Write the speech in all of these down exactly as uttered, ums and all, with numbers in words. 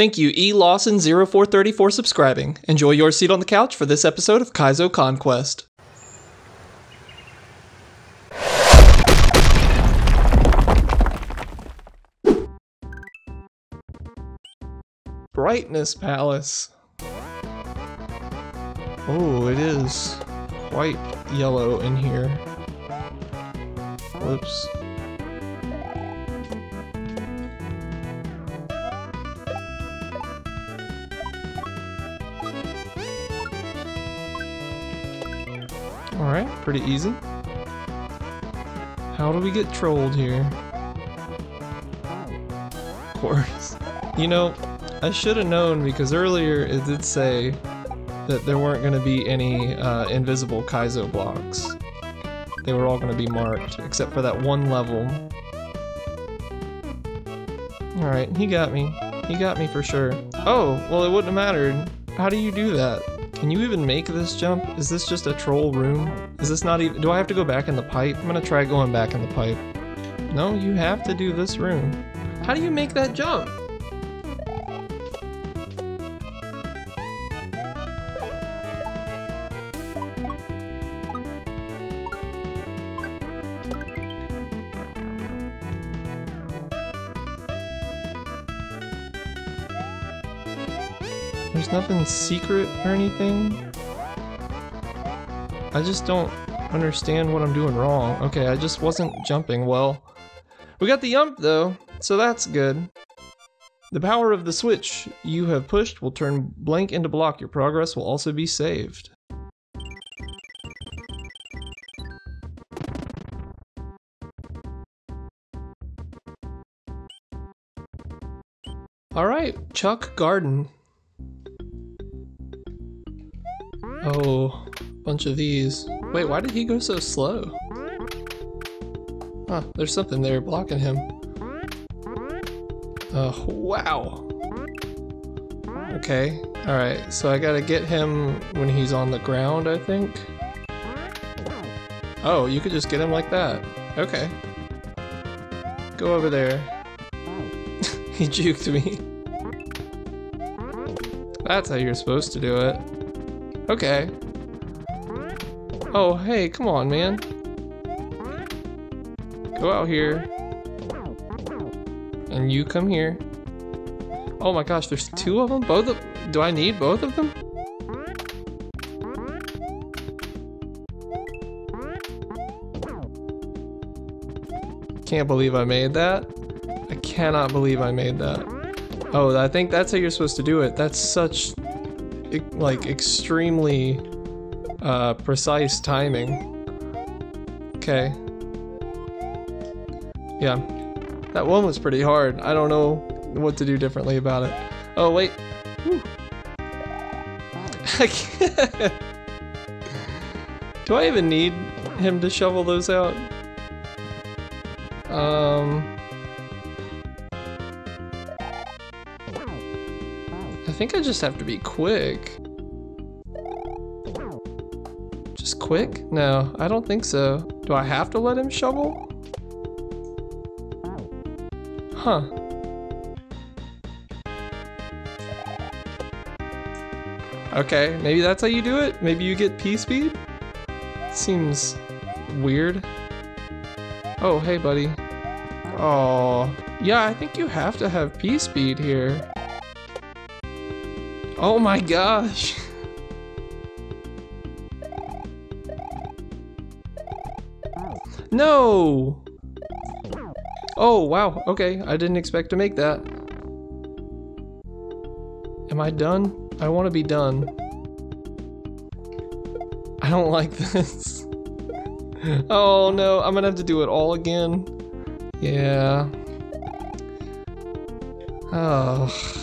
Thank you, E Lawson zero four three zero, for subscribing. Enjoy your seat on the couch for this episode of Kaizo Conquest. Brightness Palace. Oh, it is quite yellow in here. Whoops. Alright, pretty easy. How do we get trolled here? Of course. You know, I should have known, because earlier it did say that there weren't going to be any uh, invisible Kaizo blocks. They were all going to be marked, except for that one level. Alright, he got me. He got me for sure. Oh, well, it wouldn't have mattered. How do you do that? Can you even make this jump? Is this just a troll room? Is this not even— do I have to go back in the pipe? I'm going to try going back in the pipe. No, you have to do this room. How do you make that jump? There's nothing secret or anything. I just don't understand what I'm doing wrong. Okay, I just wasn't jumping well. We got the yump though, so that's good. The power of the switch you have pushed will turn blank into block. Your progress will also be saved. Alright, Chuck Garden. Oh, bunch of these. Wait, why did he go so slow? Huh, there's something there blocking him. Oh, wow. Okay, alright, so I gotta get him when he's on the ground, I think. Oh, you could just get him like that. Okay. Go over there. He juked me. That's how you're supposed to do it. Okay. Oh, hey, come on, man. Go out here. And you come here. Oh my gosh, there's two of them? Both of them? Do I need both of them? Can't believe I made that. I cannot believe I made that. Oh, I think that's how you're supposed to do it. That's such... It, like, extremely uh, precise timing. Okay. Yeah. That one was pretty hard. I don't know what to do differently about it. Oh, wait. Whew. I can't. Do I even need him to shovel those out? Um... I think I just have to be quick. Just quick? No, I don't think so. Do I have to let him shovel? Huh. Okay, maybe that's how you do it? Maybe you get P-speed? Seems weird. Oh, hey, buddy. Oh, yeah, I think you have to have P-speed here. Oh my gosh! No! Oh wow, okay, I didn't expect to make that. Am I done? I want to be done. I don't like this. Oh no, I'm gonna have to do it all again. Yeah. Oh.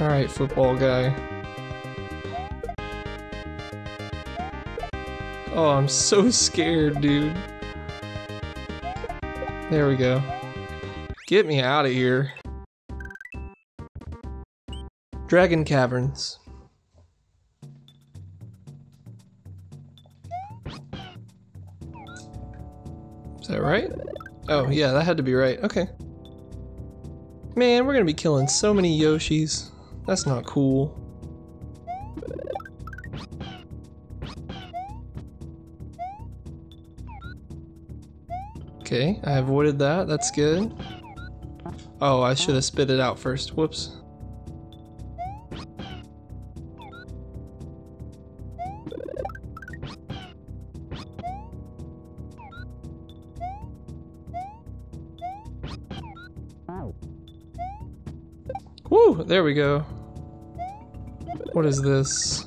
Alright, football guy. Oh, I'm so scared, dude. There we go. Get me out of here. Dragon Caverns. Is that right? Oh yeah, that had to be right. Okay. Man, we're gonna be killing so many Yoshis. That's not cool. Okay, I avoided that. That's good. Oh, I should have spit it out first. Whoops. Woo! There we go. What is this?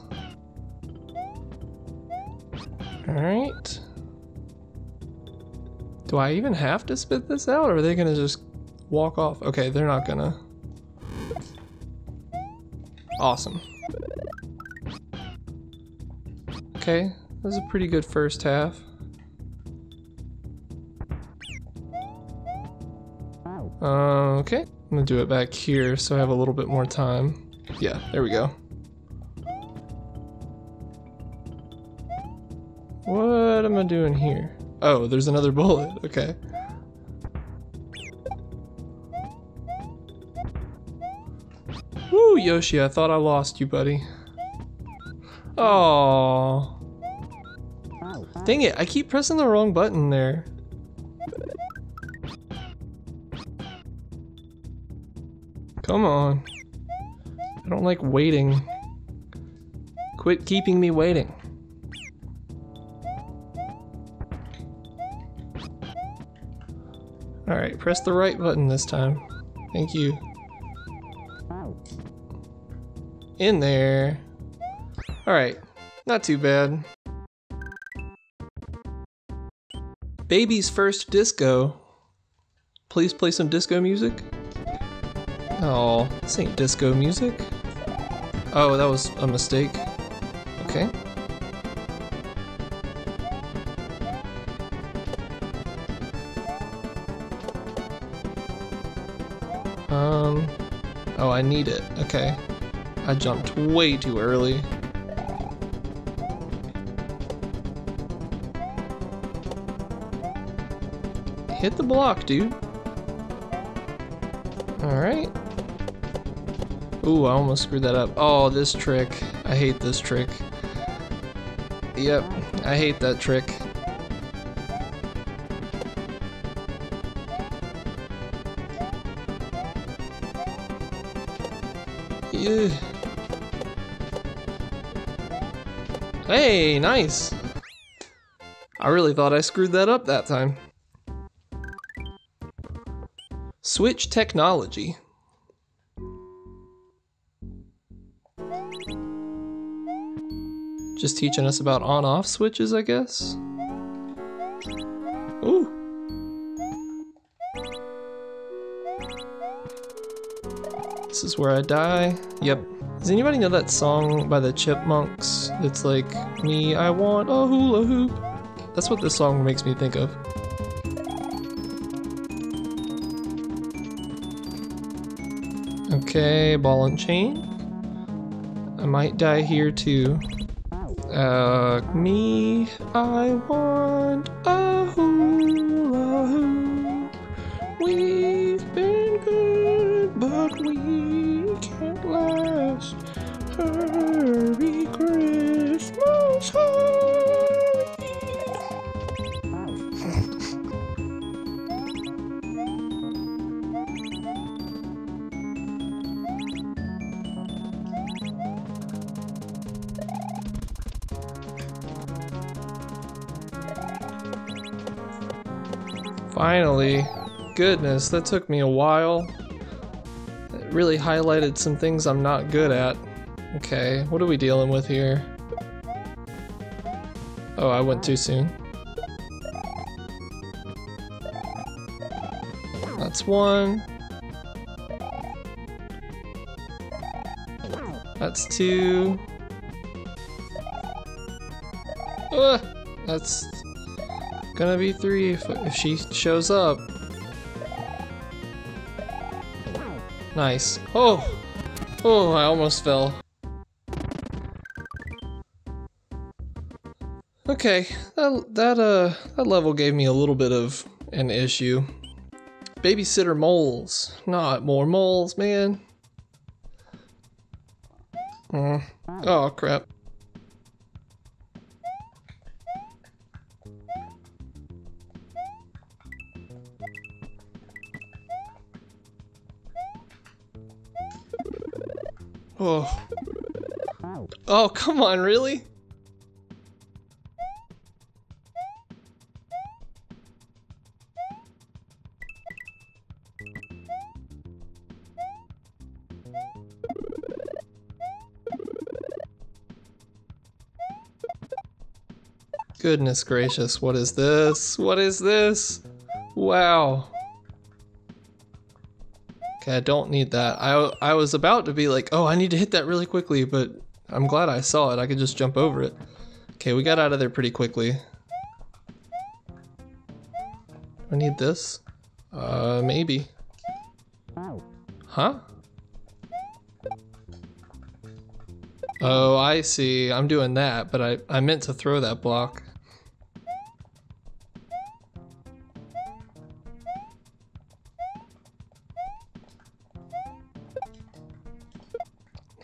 Alright. Do I even have to spit this out, or are they gonna just walk off? Okay, they're not gonna. Awesome. Okay, that was a pretty good first half. Uh, okay, I'm gonna do it back here so I have a little bit more time. Yeah, there we go. What am I doing here? Oh, there's another bullet. Okay. Woo, Yoshi, I thought I lost you, buddy. Aww. Dang it, I keep pressing the wrong button there. Come on. I don't like waiting. Quit keeping me waiting. Alright, press the right button this time. Thank you. In there. Alright, not too bad. Baby's First Disco. Please play some disco music. Oh, this ain't disco music. Oh, that was a mistake. Okay. Um, oh, I need it. Okay. I jumped way too early. Hit the block, dude. Alright. Ooh, I almost screwed that up. Oh, this trick. I hate this trick. Yep, I hate that trick. Yeah. Hey, nice! I really thought I screwed that up that time. Switch technology. Just teaching us about on-off switches, I guess? Ooh! This is where I die. Yep. Does anybody know that song by the Chipmunks? It's like, me, I want a hula hoop. That's what this song makes me think of. Okay, ball and chain. I might die here too. Uh, me, I want a hula hoop. We've been good, but we last Hurry Christmas, hurry. Finally. Goodness, that took me a while. Really highlighted some things I'm not good at. Okay, what are we dealing with here? Oh, I went too soon. That's one. That's two. Ugh, that's gonna be three if, if she shows up. Nice. Oh! Oh, I almost fell. Okay, that, that, uh, that level gave me a little bit of an issue. Babysitter moles. Not more moles, man. Mm. Oh, crap. Oh. Oh, come on, really? Goodness gracious, what is this? What is this? Wow. Okay, I don't need that. I, I was about to be like, oh, I need to hit that really quickly, but I'm glad I saw it. I could just jump over it. Okay, we got out of there pretty quickly. I need this? Uh, maybe. Huh? Oh, I see. I'm doing that, but I, I meant to throw that block.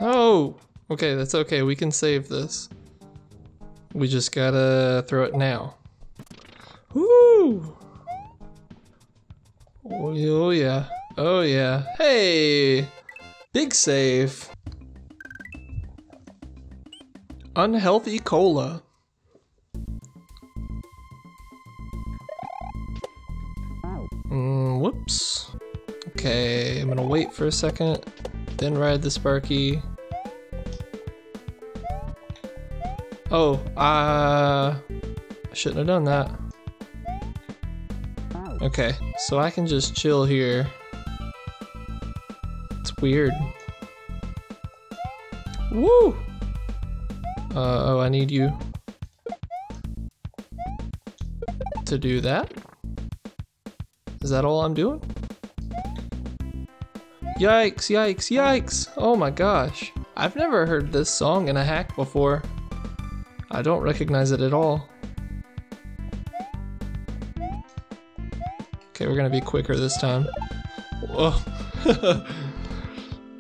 Oh! Okay, that's okay. We can save this. We just gotta throw it now. Woo! Oh yeah. Oh yeah. Hey! Big save. Unhealthy cola. Mm, whoops. Okay, I'm gonna wait for a second, then ride the Sparky. Oh, uh, I shouldn't have done that. Okay, so I can just chill here. It's weird. Woo! Uh, oh, I need you to do that? Is that all I'm doing? Yikes, yikes, yikes! Oh my gosh. I've never heard this song in a hack before. I don't recognize it at all. Okay, we're gonna be quicker this time. Whoa.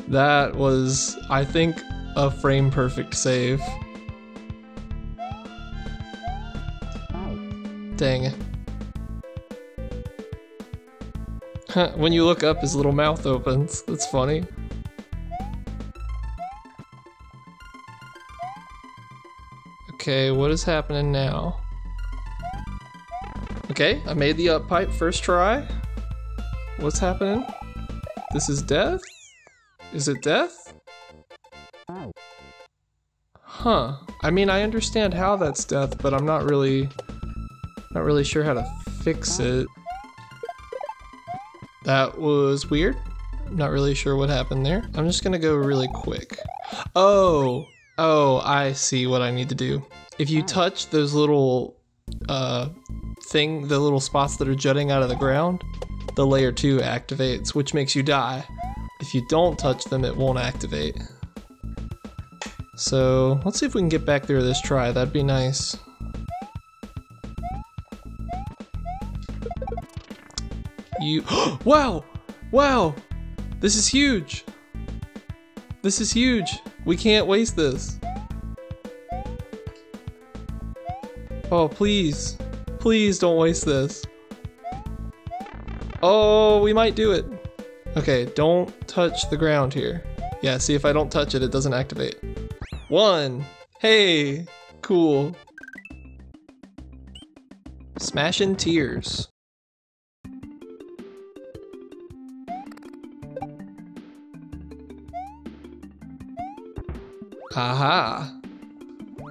That was, I think, a frame perfect save. Dang it. Huh, when you look up, his little mouth opens. That's funny. Okay, what is happening now? Okay, I made the up pipe first try. What's happening? This is death? Is it death? Huh. I mean, I understand how that's death, but I'm not really... Not really sure how to fix it. That was weird. I'm not really sure what happened there. I'm just gonna go really quick. Oh! Oh, I see what I need to do. If you touch those little uh, thing, the little spots that are jutting out of the ground, the layer two activates, which makes you die. If you don't touch them, it won't activate. So, let's see if we can get back there this try. That'd be nice. You- Wow! Wow! This is huge! This is huge! We can't waste this! Oh, please! Please don't waste this! Oh, we might do it! Okay, don't touch the ground here. Yeah, see, if I don't touch it, it doesn't activate. One! Hey! Cool! Smash in tears. Aha!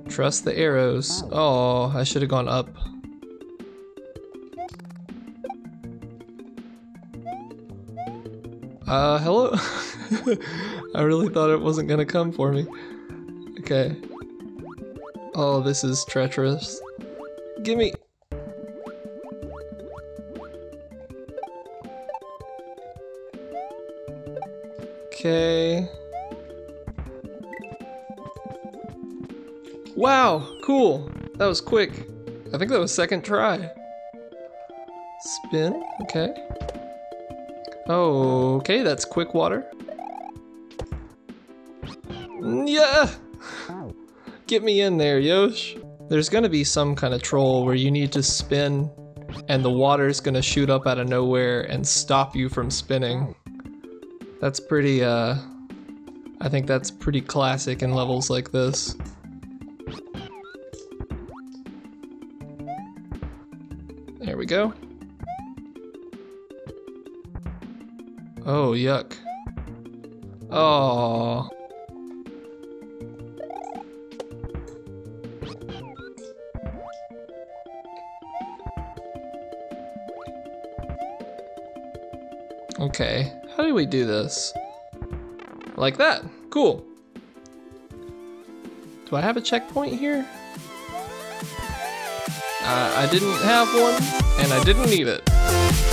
Trust the arrows. Oh, I should have gone up. Uh, hello? I really thought it wasn't gonna come for me. Okay. Oh, this is treacherous. Gimme! Okay. Wow, cool. That was quick. I think that was second try. Spin, okay. Oh, okay, that's quick water. Yeah! Get me in there, Yosh. There's gonna be some kind of troll where you need to spin and the water's gonna shoot up out of nowhere and stop you from spinning. That's pretty, uh... I think that's pretty classic in levels like this. There we go. Oh, yuck. Oh. Okay, how do we do this? Like that. Cool. Do I have a checkpoint here? Uh, I didn't have one, and I didn't need it.